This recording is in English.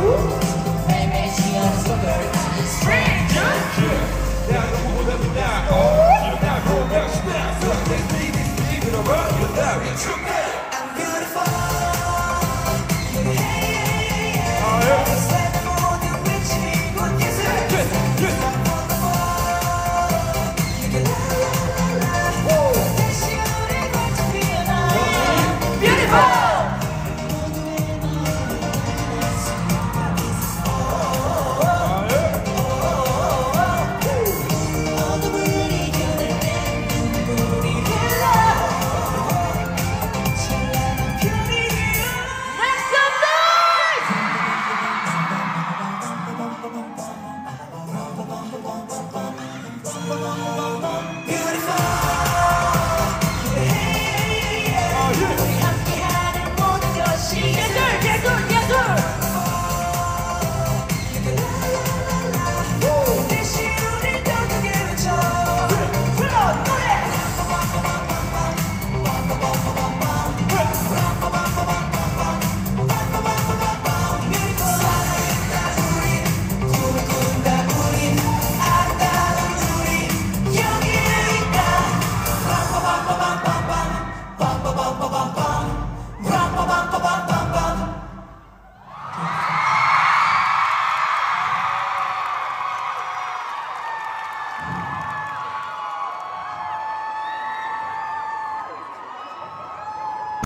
Woo!